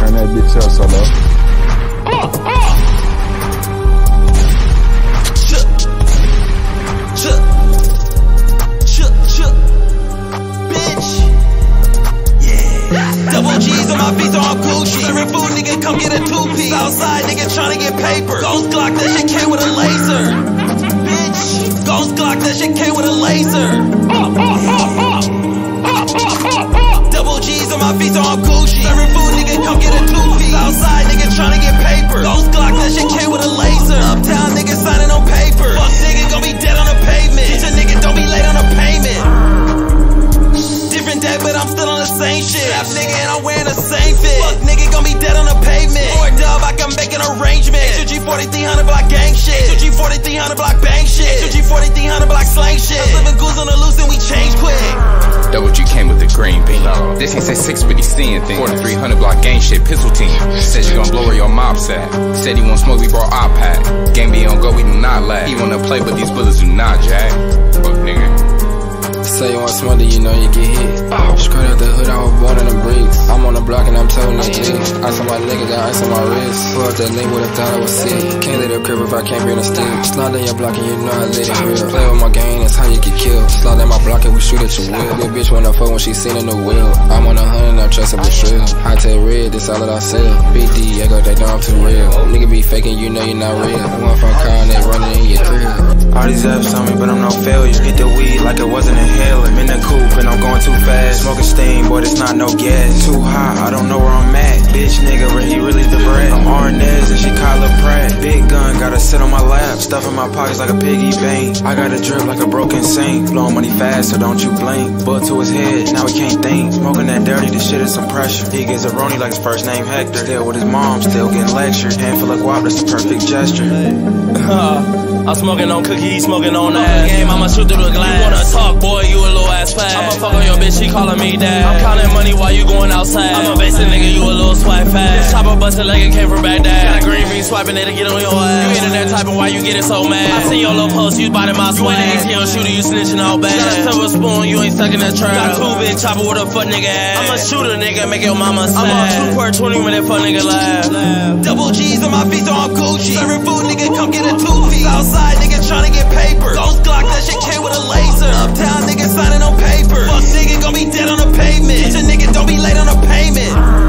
Turn that bitch up, solo. Bitch. Yeah. Double G's on my feet, so I'm Gucci. Serving food, nigga, come get a two-piece. Outside, nigga, tryna get paper. Ghost Glock, that shit came with a laser. Bitch. Ghost Glock, that shit came with a laser. My feet so I'm Gucci. Serving food, nigga, come get a two-piece. Outside, nigga, tryna get paper. Ghost Glock, that shit came with a laser. Uptown, nigga, signing on paper. Fuck, nigga, gon' be dead on the pavement. Teach a nigga, don't be late on a payment. Different day, but I'm still on the same shit. Trap nigga, and I'm wearing the same fit. Fuck, nigga, gon' be dead on the pavement. Or dub, I can make an arrangement. HG 4300 block gang shit. HG 4300 block bang shit. HG 4300 block slang shit. I'm living goose on the loose, and we change quick. Double G came with the green bean. This ain't say six, but he seeing things. 4300 block gang shit, pistol team. Said you gon' blow where your mob sat. Said he won't smoke, we brought iPad. Game be on go, we do not laugh. He wanna play, but these bullets do not jack. Fuck nigga. Say you want smoke, you know you get hit. Straight out the hood, I was born in the bricks. I'm on the block and I'm toting the chicks. Ice on my nigga, got ice on my wrist. Pull up that nigga, would've thought I was sick. Can't let a crib if I can't bring a stick. Slide down your block and you know I let it real. Play with my gang, that's how you get killed. Slide down my block and we shoot at your will. Little bitch wanna fuck when she seen in the wheel. I'm on a hundred, I'm trusting with shrill. I tell red, this all that I sell. Big Diego, they know I'm too real. Nigga be faking, you know you're not real. One phone call and they running in your crib. All these apps on me, but I'm no failure. Hit the weed like it wasn't inhaling. I'm in the coupe and I'm going too fast. Smoking steam, boy, it's not no gas. Too high, I don't know where I'm at. Bitch nigga, where he really the bread. I'm Arnez and she Kyla Pratt. Big gun, gotta sit on my lap. Stuff in my pockets like a piggy bank. I gotta drip like a broken sink. Blowing money fast, so don't you blink. Butt to his head, now he can't think. Smoking that dirty, this shit is some pressure. He gets a roni like his first name Hector. Still with his mom, still getting lectured. Handful of guap, that's the perfect gesture. I'm smoking on cookie, he smoking on ass. Game, I'ma shoot through the glass. You wanna talk, boy, you a little ass fat. I'ma fuck on your bitch, she calling me dad. I'm counting money while you going outside. I'm a basic nigga, you a little swipe fast. This chopper busted like it came from Baghdad. Got a green bean swiping it to get on your ass. You internet typing, why you getting so mad? I seen your little post, you biting my swag. You ain't ATL shooter, you snitching all bad. Got a silver spoon, you ain't stuck in that trap. Got two big chopper with a fuck nigga ass. I'm a shooter nigga, make your mama sad. I'm on two per 20-minute fuck nigga laugh. Double G's on my feet, so I'm Gucci. Serving food nigga, come get a two-piece. Outside nigga, tryna get paper. Ghost Glock, that shit came with a laser. Uptown nigga, signing on paper. Fuck nigga, gon' be dead on the pavement. Teach a nigga, don't be late on a payment.